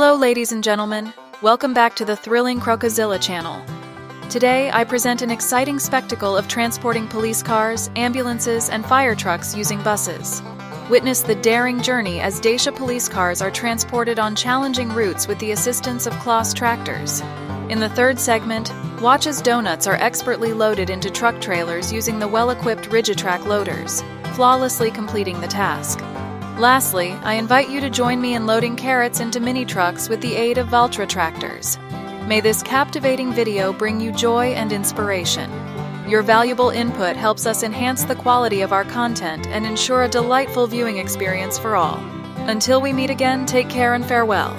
Hello ladies and gentlemen, welcome back to the thrilling Crocozilla channel. Today I present an exciting spectacle of transporting police cars, ambulances, and fire trucks using buses. Witness the daring journey as Dacia police cars are transported on challenging routes with the assistance of Claas tractors. In the third segment, watch as donuts are expertly loaded into truck trailers using the well-equipped Rigitrac loaders, flawlessly completing the task. Lastly, I invite you to join me in loading carrots into mini trucks with the aid of Valtra tractors. May this captivating video bring you joy and inspiration. Your valuable input helps us enhance the quality of our content and ensure a delightful viewing experience for all. Until we meet again, take care and farewell.